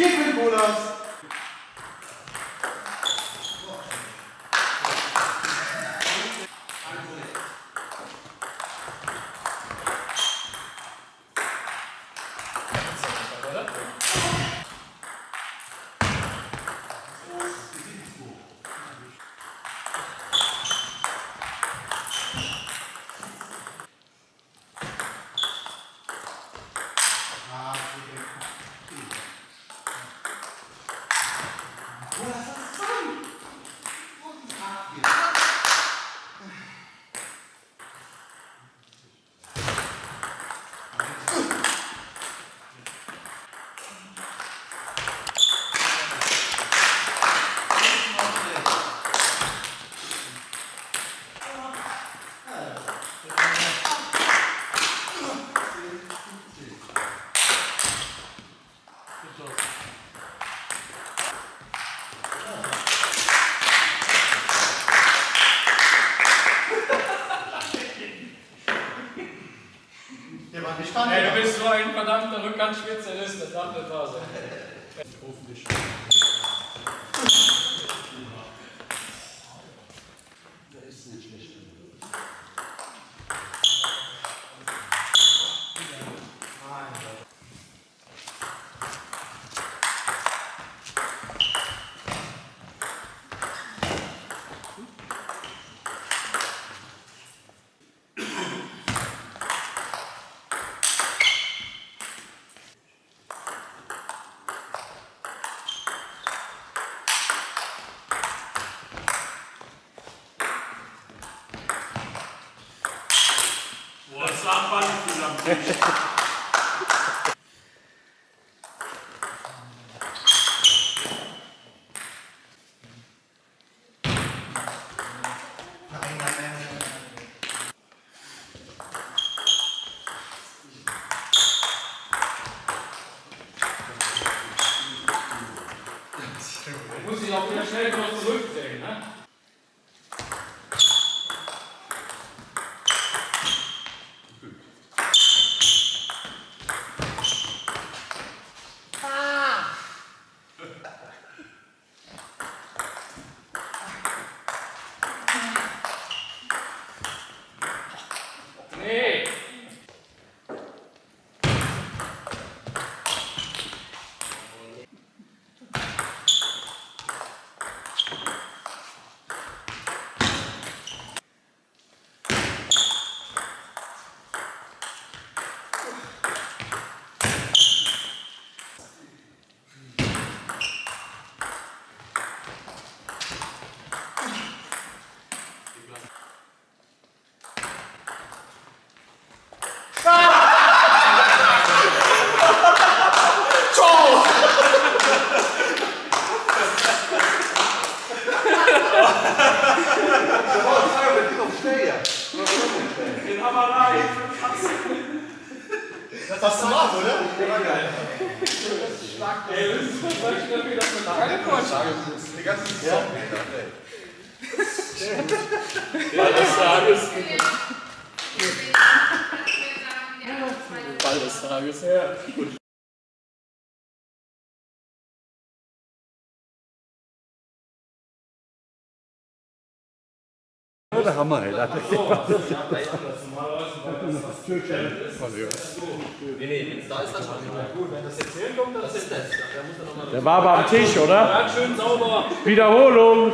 Spiel für den Bolas. Ey, du bist so ein verdammter Rückhandspezialist, das darf nicht wahr sein. Ich rufe dich. Das ist nicht schlecht. Thank you. Das war smart, oder? Das war geil. Ey, das ist so schnell, wie das mit einem Vorschlag ist. Die ganze Saison. Ball des Tages. Ja. Der Hammer, ey. Das ist das Türchen. Nee, da ist das schon nicht mehr gut. Wenn das jetzt hinkommt, das ist das. Der war aber am Tisch, oder? Ganz schön sauber. Wiederholung.